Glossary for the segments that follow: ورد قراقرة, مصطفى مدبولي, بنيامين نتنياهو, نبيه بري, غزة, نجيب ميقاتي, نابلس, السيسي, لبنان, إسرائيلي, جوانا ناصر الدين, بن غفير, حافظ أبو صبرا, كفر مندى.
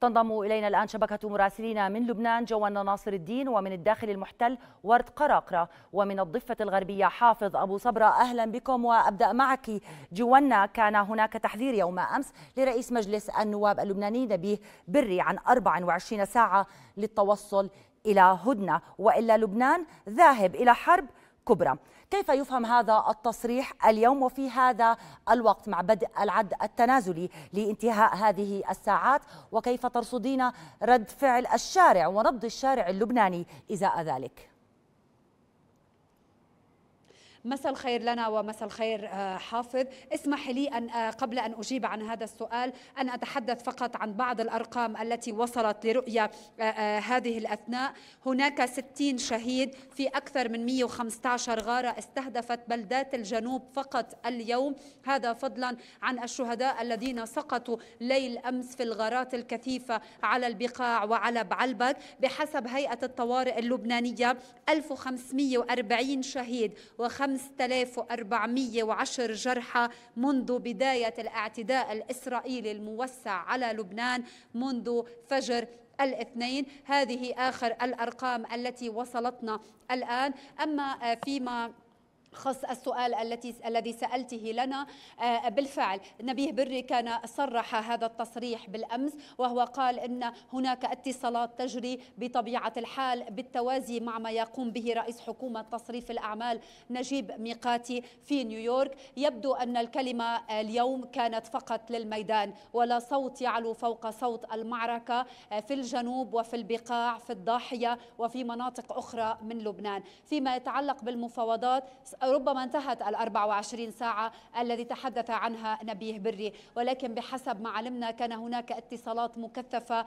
تنضم إلينا الآن شبكة مراسلينا من لبنان جوانا ناصر الدين، ومن الداخل المحتل ورد قراقرة، ومن الضفة الغربية حافظ أبو صبرا. أهلا بكم. وأبدأ معك جوانا، كان هناك تحذير يوم أمس لرئيس مجلس النواب اللبناني نبيه بري عن 24 ساعة للتوصل إلى هدنة، وإلا لبنان ذاهب إلى حرب كبرى. كيف يفهم هذا التصريح اليوم وفي هذا الوقت مع بدء العد التنازلي لانتهاء هذه الساعات، وكيف ترصدين رد فعل الشارع ونبض الشارع اللبناني إزاء ذلك؟ مساء الخير لنا ومساء الخير حافظ. اسمح لي أن قبل أن أجيب عن هذا السؤال أن أتحدث فقط عن بعض الأرقام التي وصلت لرؤية هذه الأثناء. هناك 60 شهيد في أكثر من 115 غارة استهدفت بلدات الجنوب فقط اليوم، هذا فضلا عن الشهداء الذين سقطوا ليل أمس في الغارات الكثيفة على البقاع وعلى بعلبك. بحسب هيئة الطوارئ اللبنانية 1540 شهيد و 5410 جرحى منذ بداية الاعتداء الإسرائيلي الموسع على لبنان منذ فجر الاثنين. هذه آخر الأرقام التي وصلتنا الآن. أما فيما خص السؤال الذي سألته لنا، بالفعل نبيه بري كان صرح هذا التصريح بالأمس، وهو قال إن هناك اتصالات تجري بطبيعة الحال بالتوازي مع ما يقوم به رئيس حكومة تصريف الأعمال نجيب ميقاتي في نيويورك. يبدو أن الكلمة اليوم كانت فقط للميدان، ولا صوت يعلو فوق صوت المعركة في الجنوب وفي البقاع في الضاحية وفي مناطق أخرى من لبنان. فيما يتعلق بالمفاوضات، ربما انتهت ال 24 ساعة الذي تحدث عنها نبيه بري، ولكن بحسب ما علمنا كان هناك اتصالات مكثفة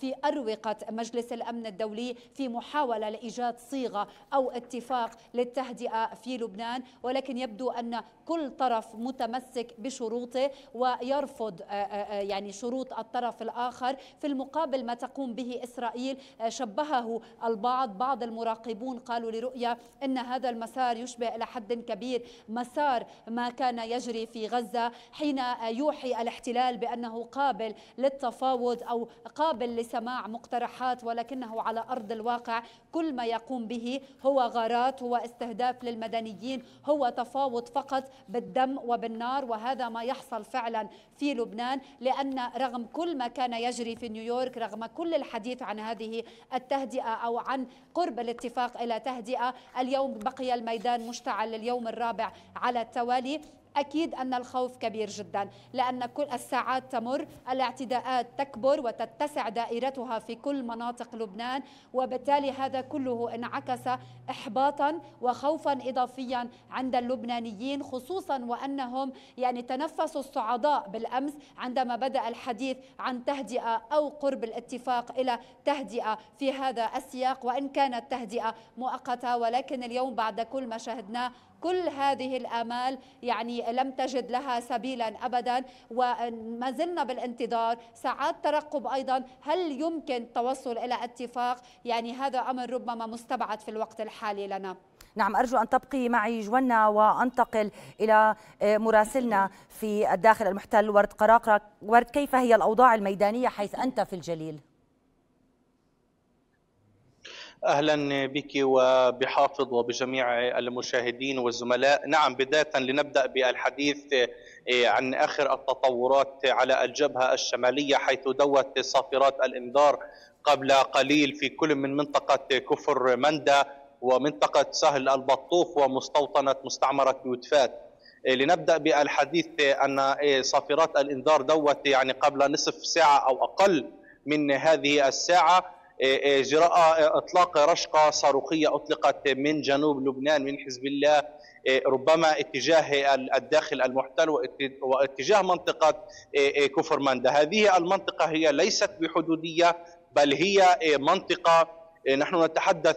في أروقة مجلس الأمن الدولي في محاولة لإيجاد صيغة أو اتفاق للتهدئة في لبنان، ولكن يبدو أن كل طرف متمسك بشروطه ويرفض يعني شروط الطرف الآخر. في المقابل ما تقوم به إسرائيل شبهه البعض، بعض المراقبون قالوا لرؤية أن هذا المسار يشبه إلى حد كبير مسار ما كان يجري في غزة، حين يوحي الاحتلال بأنه قابل للتفاوض أو قابل لسماع مقترحات، ولكنه على أرض الواقع كل ما يقوم به هو غارات، هو استهداف للمدنيين، هو تفاوض فقط بالدم وبالنار. وهذا ما يحصل فعلا في لبنان، لأن رغم كل ما كان يجري في نيويورك، رغم كل الحديث عن هذه التهدئة أو عن قرب الاتفاق إلى تهدئة، اليوم بقي الميدان مشتعل على اليوم الرابع على التوالي. أكيد أن الخوف كبير جدا، لأن كل الساعات تمر، الاعتداءات تكبر وتتسع دائرتها في كل مناطق لبنان، وبالتالي هذا كله انعكس إحباطا وخوفا إضافيا عند اللبنانيين، خصوصا وأنهم يعني تنفسوا الصعداء بالأمس عندما بدأ الحديث عن تهدئة أو قرب الاتفاق إلى تهدئة في هذا السياق، وإن كانت تهدئة مؤقتة. ولكن اليوم بعد كل ما شاهدناه، كل هذه الآمال يعني لم تجد لها سبيلا أبدا، وما زلنا بالانتظار، ساعات ترقب أيضا هل يمكن التوصل إلى اتفاق. يعني هذا أمر ربما مستبعد في الوقت الحالي لنا. نعم، أرجو أن تبقي معي جوانا وأنتقل إلى مراسلنا في الداخل المحتل ورد قراقرة. ورد، كيف هي الأوضاع الميدانية حيث أنت في الجليل؟ أهلا بك وبحافظ وبجميع المشاهدين والزملاء. نعم، بداية لنبدأ بالحديث عن آخر التطورات على الجبهة الشمالية، حيث دوت صافرات الإنذار قبل قليل في كل من منطقة كفر مندى ومنطقة سهل البطوخ ومستوطنة مستعمرة يوتفات. لنبدأ بالحديث أن صافرات الإنذار دوت يعني قبل نصف ساعة أو أقل من هذه الساعة جراء اطلاق رشقه صاروخيه اطلقت من جنوب لبنان من حزب الله، ربما اتجاه الداخل المحتل واتجاه منطقه كفر مندى. هذه المنطقه هي ليست بحدوديه، بل هي منطقه نحن نتحدث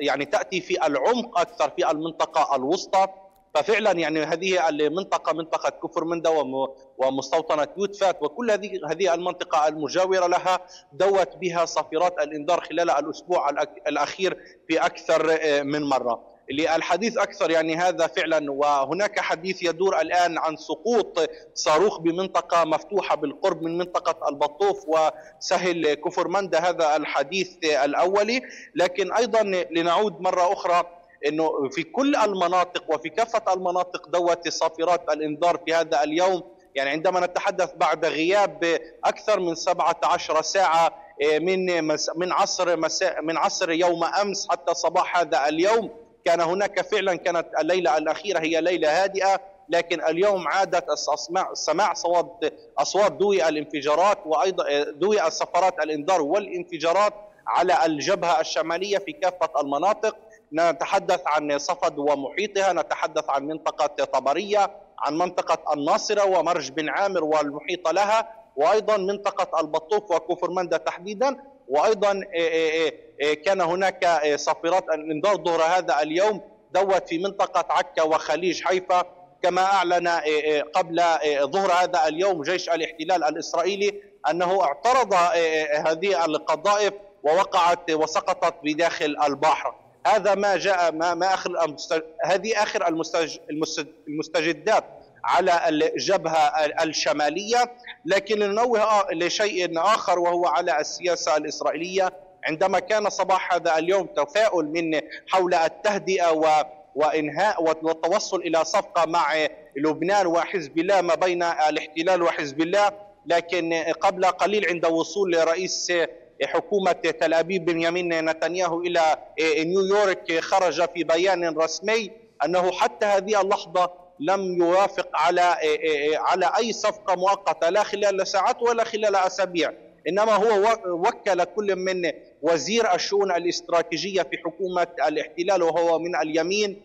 يعني تاتي في العمق اكثر في المنطقه الوسطى. ففعلا يعني هذه المنطقه منطقه كفر مندى ومستوطنه يوتفات وكل هذه المنطقه المجاوره لها دوت بها صافرات الانذار خلال الاسبوع الاخير في اكثر من مره. للحديث أكثر يعني هذا فعلا. وهناك حديث يدور الآن عن سقوط صاروخ بمنطقة مفتوحة بالقرب من منطقة البطوف وسهل كفر مندى، هذا الحديث الأولي. لكن أيضا لنعود مرة أخرى أنه في كل المناطق وفي كافة المناطق دوت صافرات الإنذار في هذا اليوم، يعني عندما نتحدث بعد غياب أكثر من 17 ساعة من عصر يوم أمس حتى صباح هذا اليوم، كان هناك فعلا، كانت الليلة الأخيرة هي ليلة هادئة، لكن اليوم عادت سماع أصوات دوي الانفجارات وأيضا دوي الصفارات الإنذار والانفجارات على الجبهة الشمالية في كافة المناطق. نتحدث عن صفد ومحيطها، نتحدث عن منطقة طبرية، عن منطقة الناصرة ومرج بن عامر والمحيطة لها، وأيضا منطقة البطوف وكفر مندى تحديدا. وأيضا كان هناك صفارات الإنذار ظهر هذا اليوم دوت في منطقة عكا وخليج حيفا، كما أعلن قبل ظهر هذا اليوم جيش الاحتلال الإسرائيلي أنه اعترض هذه القذائف ووقعت وسقطت بداخل البحر. هذا ما جاء ما آخر هذه آخر المستجدات على الجبهة الشمالية. لكن ننوه لشيء آخر وهو على السياسة الإسرائيلية. عندما كان صباح هذا اليوم تفاؤل من حول التهدئة وإنهاء والتوصل إلى صفقة مع لبنان وحزب الله ما بين الاحتلال وحزب الله، لكن قبل قليل عند وصول رئيس حكومة تل أبيب بنيامين نتنياهو إلى نيويورك خرج في بيان رسمي أنه حتى هذه اللحظة لم يوافق على أي صفقة مؤقتة، لا خلال ساعات ولا خلال أسابيع، إنما هو وكل كل من وزير الشؤون الاستراتيجية في حكومة الاحتلال وهو من اليمين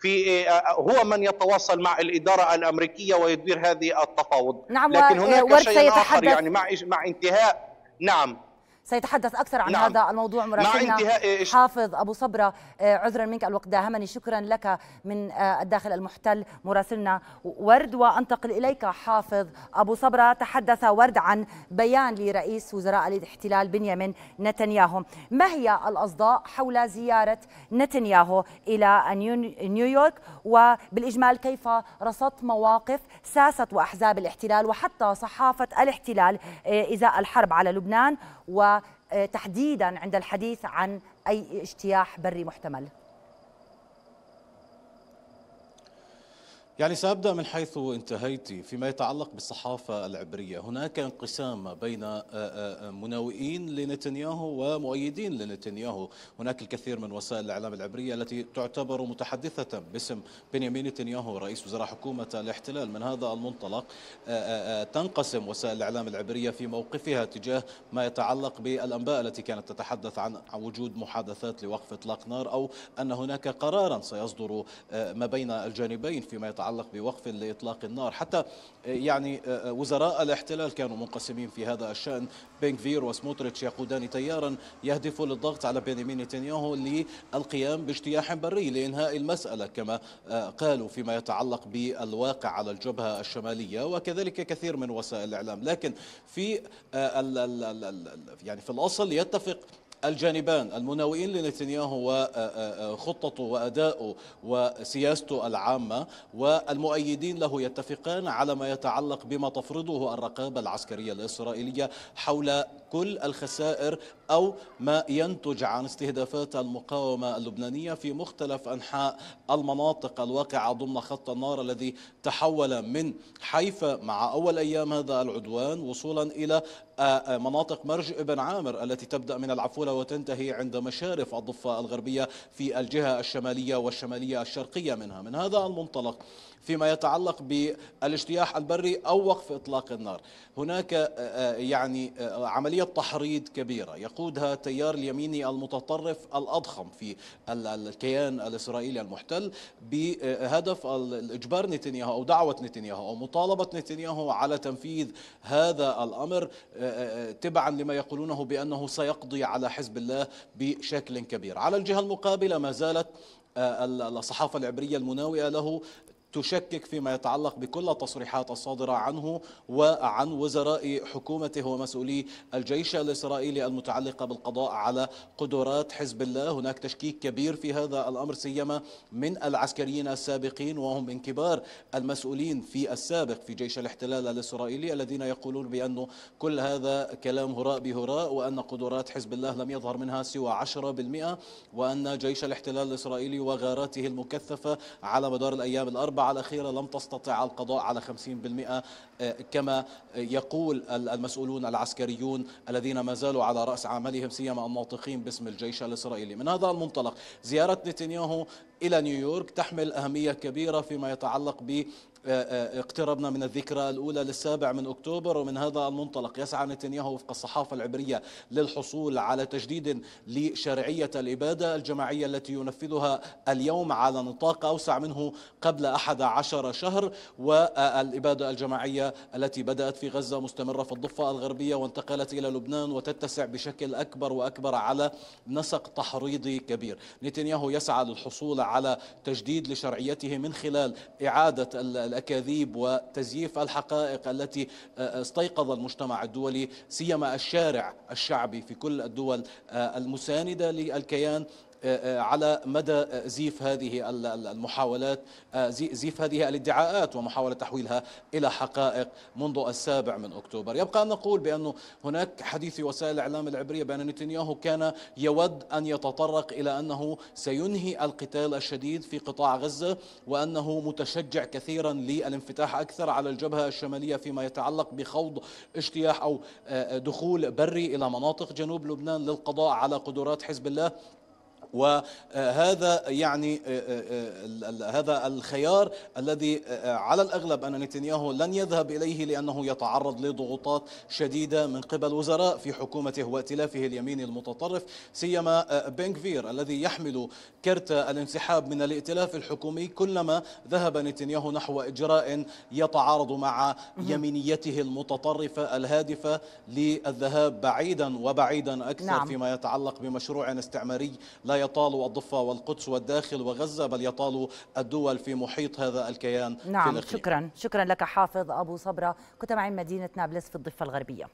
في هو من يتواصل مع الإدارة الأمريكية ويدير هذه التفاوض. نعم، لكن هناك شيء آخر يعني مع انتهاء نعم سيتحدث أكثر عن نعم. هذا الموضوع مراسلنا حافظ أبو صبرا، عذرا منك الوقت داهمني. شكرا لك من الداخل المحتل مراسلنا ورد. وأنتقل إليك حافظ أبو صبرا. تحدث ورد عن بيان لرئيس وزراء الاحتلال بنيامين نتنياهو، ما هي الأصداء حول زيارة نتنياهو إلى نيويورك؟ وبالإجمال كيف رصدت مواقف ساسة وأحزاب الاحتلال وحتى صحافة الاحتلال إزاء الحرب على لبنان و تحديدا عند الحديث عن أي اجتياح بري محتمل؟ يعني سأبدأ من حيث انتهيت فيما يتعلق بالصحافة العبرية. هناك انقسام بين مناوئين لنتنياهو ومؤيدين لنتنياهو. هناك الكثير من وسائل الإعلام العبرية التي تعتبر متحدثة باسم بنيامين نتنياهو رئيس وزراء حكومة الاحتلال. من هذا المنطلق تنقسم وسائل الإعلام العبرية في موقفها تجاه ما يتعلق بالأنباء التي كانت تتحدث عن وجود محادثات لوقف إطلاق نار أو أن هناك قرارا سيصدر ما بين الجانبين فيما يتعلق بوقف لإطلاق النار. حتى يعني وزراء الاحتلال كانوا منقسمين في هذا الشأن. بن غفير وسموتريتش يقودان تيارا يهدف للضغط على بنيامين نتنياهو للقيام باجتياح بري لإنهاء المسألة كما قالوا فيما يتعلق بالواقع على الجبهة الشمالية، وكذلك كثير من وسائل الإعلام. لكن في الأصل يتفق الجانبان المناوئين لنتنياهو وخطته وأداؤه وسياسته العامة، والمؤيدين له يتفقان على ما يتعلق بما تفرضه الرقابة العسكرية الإسرائيلية حول كل الخسائر أو ما ينتج عن استهدافات المقاومة اللبنانية في مختلف أنحاء المناطق الواقعة ضمن خط النار الذي تحول من حيفا مع أول أيام هذا العدوان وصولا إلى مناطق مرج بن عامر التي تبدأ من العفولة وتنتهي عند مشارف الضفة الغربية في الجهة الشمالية والشمالية الشرقية منها. من هذا المنطلق فيما يتعلق بالاجتياح البري أو وقف إطلاق النار، هناك يعني عملية تحريض كبيرة يقودها التيار اليميني المتطرف الأضخم في الكيان الإسرائيلي المحتل بهدف إجبار نتنياهو أو دعوة نتنياهو أو مطالبة نتنياهو على تنفيذ هذا الأمر تبعا لما يقولونه بأنه سيقضي على حزب الله بشكل كبير. على الجهة المقابلة ما زالت الصحافة العبرية المناوئة له تشكك فيما يتعلق بكل التصريحات الصادرة عنه وعن وزراء حكومته ومسؤولي الجيش الإسرائيلي المتعلقة بالقضاء على قدرات حزب الله. هناك تشكيك كبير في هذا الأمر سيما من العسكريين السابقين وهم من كبار المسؤولين في السابق في جيش الاحتلال الإسرائيلي الذين يقولون بأنه كل هذا كلام هراء بهراء وأن قدرات حزب الله لم يظهر منها سوى 10% وأن جيش الاحتلال الإسرائيلي وغاراته المكثفة على مدار الأيام الأربعة الأخيرة لم تستطع القضاء على 50% كما يقول المسؤولون العسكريون الذين ما زالوا على رأس عملهم سيما الناطقين باسم الجيش الإسرائيلي. من هذا المنطلق زيارة نتنياهو إلى نيويورك تحمل أهمية كبيرة فيما يتعلق ب اقتربنا من الذكرى الأولى لل7 أكتوبر، ومن هذا المنطلق يسعى نتنياهو وفق الصحافة العبرية للحصول على تجديد لشرعية الإبادة الجماعية التي ينفذها اليوم على نطاق أوسع منه قبل 11 شهر، والإبادة الجماعية التي بدأت في غزة مستمرة في الضفة الغربية وانتقلت إلى لبنان وتتسع بشكل أكبر وأكبر على نسق تحريضي كبير. نتنياهو يسعى للحصول على تجديد لشرعيته من خلال إعادة الأكاذيب وتزييف الحقائق التي استيقظ المجتمع الدولي سيما الشارع الشعبي في كل الدول المساندة للكيان على مدى زيف هذه المحاولات، زيف هذه الادعاءات ومحاولة تحويلها إلى حقائق منذ 7 أكتوبر. يبقى أن نقول بأن هناك حديث وسائل الإعلام العبرية بأن نتنياهو كان يود أن يتطرق إلى أنه سينهي القتال الشديد في قطاع غزة وأنه متشجع كثيرا للانفتاح أكثر على الجبهة الشمالية فيما يتعلق بخوض اجتياح أو دخول بري إلى مناطق جنوب لبنان للقضاء على قدرات حزب الله، وهذا يعني هذا الخيار الذي على الأغلب أن نتنياهو لن يذهب إليه لأنه يتعرض لضغوطات شديدة من قبل وزراء في حكومته وائتلافه اليميني المتطرف سيما بن غفير الذي يحمل كرت الانسحاب من الائتلاف الحكومي كلما ذهب نتنياهو نحو إجراء يتعارض مع يمينيته المتطرفة الهادفة للذهاب بعيدا وبعيدا أكثر فيما يتعلق بمشروع استعماري لا يطال الضفة والقدس والداخل وغزة بل يطال الدول في محيط هذا الكيان في الإقليم. شكرا لك حافظ أبو صبرا، كنت معي من مدينة نابلس في الضفة الغربية.